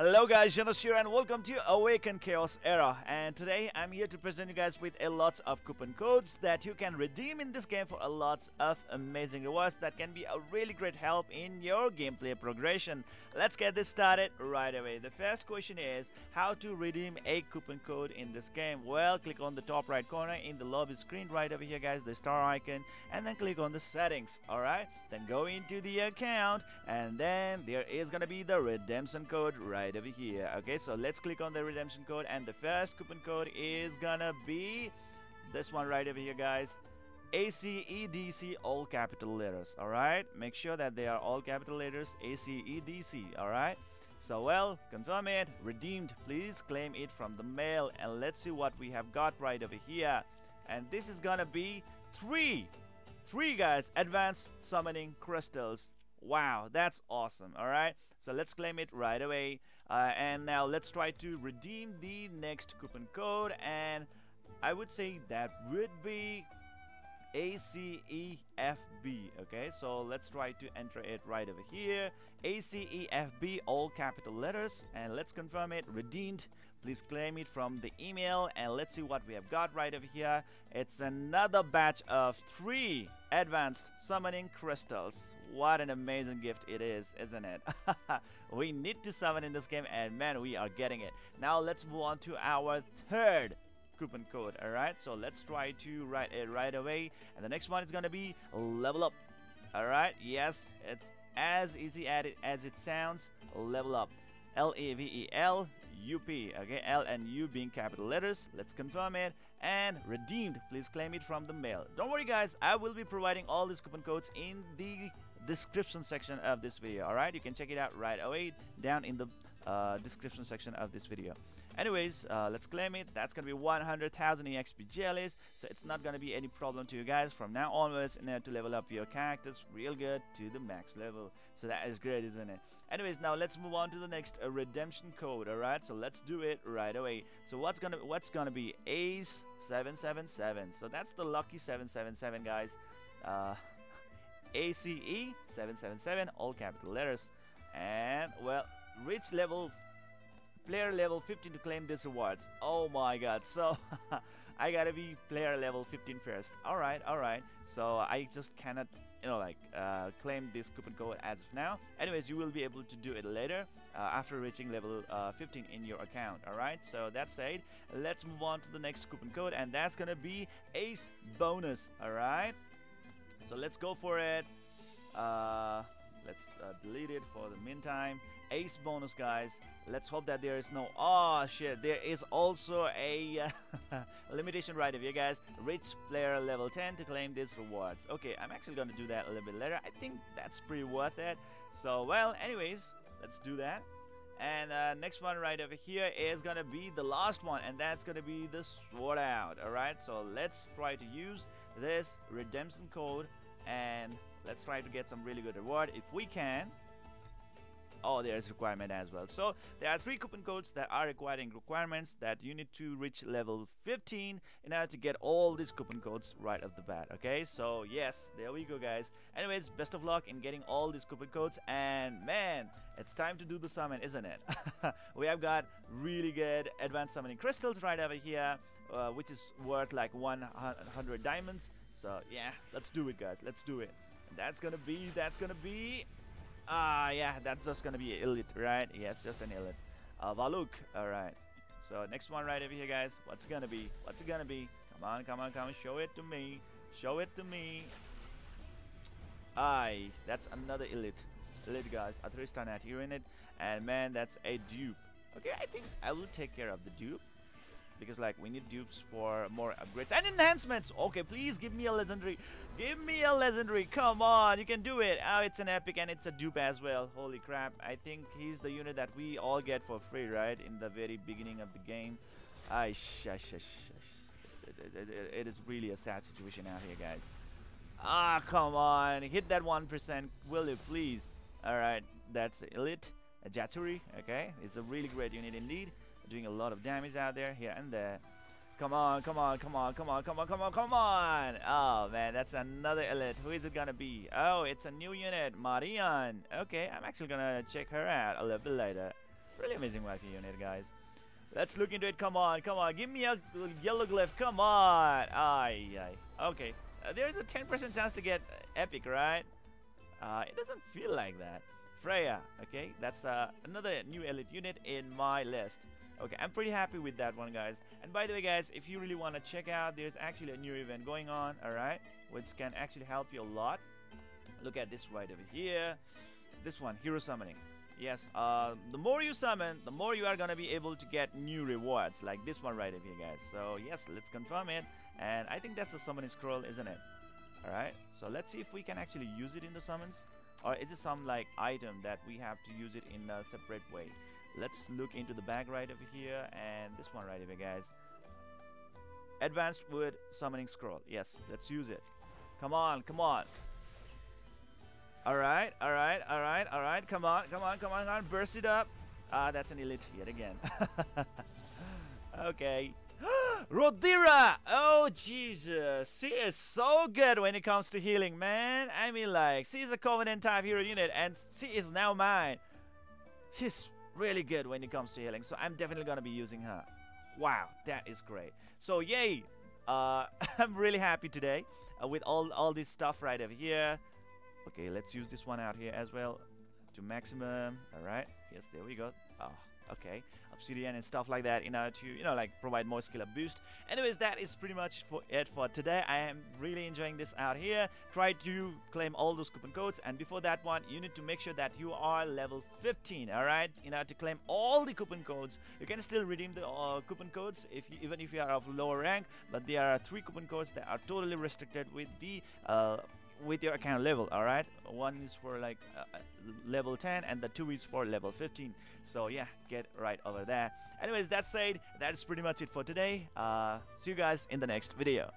Hello guys, Zennosh here and welcome to Awaken Chaos Era, and today I'm here to present you guys with a lot of coupon codes that you can redeem in this game for a lot of amazing rewards that can be a really great help in your gameplay progression. Let's get this started right away. The first question is how to redeem a coupon code in this game. Well, click on the top right corner in the lobby screen right over here guys, the star icon, and then click on the settings. Alright, then go into the account and then there is gonna be the redemption code right over here. Okay, so let's click on the redemption code, and the first coupon code is gonna be this one right over here guys, ACEDC, all capital letters. All right, make sure that they are all capital letters, ACEDC. All right, so well, confirm it, redeemed, please claim it from the mail, and let's see what we have got right over here. And this is gonna be three guys, advanced summoning crystals. Wow, that's awesome. All right, so let's claim it right away, and now let's try to redeem the next coupon code, and I would say that would be ACEFB. Okay, so let's try to enter it right over here, ACEFB, all capital letters, and let's confirm it, redeemed, please claim it from the email. And let's see what we have got right over here. It's another batch of 3 advanced summoning crystals. What an amazing gift it is, isn't it? We need to summon in this game, and man, we are getting it. Now let's move on to our third coupon code. All right, so let's try to write it right away, and the next one is gonna be level up. All right, yes, it's as easy as it sounds, level up, LAVELUP. Okay, L and U being capital letters. Let's confirm it, and redeemed, please claim it from the mail. Don't worry guys, I will be providing all these coupon codes in the description section of this video. All right, you can check it out right away down in the description section of this video. Anyways, let's claim it. That's gonna be 100,000 EXP jellies, so it's not gonna be any problem to you guys from now onwards in order to level up your characters real good to the max level. So that is great, isn't it? Anyways, now let's move on to the next redemption code. All right, so let's do it right away. So what's gonna be Ace 777. So that's the lucky 777 guys. ACE 777, all capital letters, and well, reach level player level 15 to claim these rewards. Oh my god, so I gotta be player level 15 first. All right, so I just cannot, you know, like claim this coupon code as of now. Anyways, you will be able to do it later after reaching level 15 in your account. All right, so that's it. Let's move on to the next coupon code, and that's gonna be Ace bonus. All right, so let's go for it. Let's delete it for the meantime. Ace bonus guys, let's hope that there is no, oh shit, there is also a limitation right here guys, reach player level 10 to claim these rewards. Okay, I'm actually gonna do that a little bit later. I think that's pretty worth it. So well, anyways, let's do that. And next one right over here is gonna be the last one, and that's gonna be the sword out. All right, so let's try to use this redemption code, and let's try to get some really good reward if we can. Oh, there's requirement as well. So there are 3 coupon codes that are requiring requirements that you need to reach level 15 in order to get all these coupon codes right off the bat. Okay, so yes, there we go guys. Anyways, best of luck in getting all these coupon codes, and man, it's time to do the summon, isn't it? We have got really good advanced summoning crystals right over here, which is worth like 100 diamonds. So yeah, let's do it guys, let's do it. That's gonna be yeah, that's just gonna be elite, right? Yes, just an elite Valuk. All right, so next one right over here guys, what's it gonna be? Come on, show it to me. Aye, that's another elite guys, a 3-star nat here in it, and man, that's a dupe. Okay, I think I will take care of the dupe, because like we need dupes for more upgrades and enhancements. Okay, please give me a legendary, come on, you can do it. Oh, it's an epic and it's a dupe as well. Holy crap, I think he's the unit that we all get for free right in the very beginning of the game. It is really a sad situation out here guys. Ah, come on, hit that 1%, will you please? All right, that's elite Jaturi. Okay, it's a really great unit indeed, doing a lot of damage out there, here and there. Come on. Oh man, that's another elite. Who is it gonna be? Oh, it's a new unit, Marian. Okay, I'm actually gonna check her out a little bit later. Really amazing wifey unit, guys. Let's look into it. Come on, come on. Give me a yellow glyph. Come on. Aye, aye. Okay. There's a 10% chance to get epic, right? It doesn't feel like that. Freya. Okay. That's another new elite unit in my list. Okay. I'm pretty happy with that one, guys. And by the way, guys, if you really want to check out, there's actually a new event going on. All right. Which can actually help you a lot. Look at this right over here. This one. Hero summoning. Yes, the more you summon, the more you are gonna be able to get new rewards, like this one right over here, guys. So yes, let's confirm it. And I think that's the summoning scroll, isn't it? Alright, so let's see if we can actually use it in the summons, or is it some like item that we have to use it in a separate way. Let's look into the bag right over here, and this one right over here, guys. Advanced wood summoning scroll. Yes, let's use it. Come on, come on. Alright, alright, alright, alright. Come on, come on, come on, come on. Burst it up. That's an elite yet again. Okay. Rodira! Oh, Jesus. She is so good when it comes to healing, man. I mean, like, she is a Covenant type hero unit, and she is now mine. She's really good when it comes to healing, so I'm definitely gonna be using her. Wow, that is great. So, yay. I'm really happy today with all this stuff right over here. Okay, let's use this one out here as well to maximum. All right, yes, there we go. Oh, okay, obsidian and stuff like that in order to, you know, like provide more skill up boost. Anyways, that is pretty much for it for today. I am really enjoying this out here. Try to claim all those coupon codes, and before that one, you need to make sure that you are level 15. All right, in order to claim all the coupon codes, you can still redeem the coupon codes if you, even if you are of lower rank. But there are 3 coupon codes that are totally restricted with the with your account level. All right, one is for like level 10 and the 2 is for level 15. So yeah, get right over there. Anyways, that said, that's pretty much it for today. See you guys in the next video.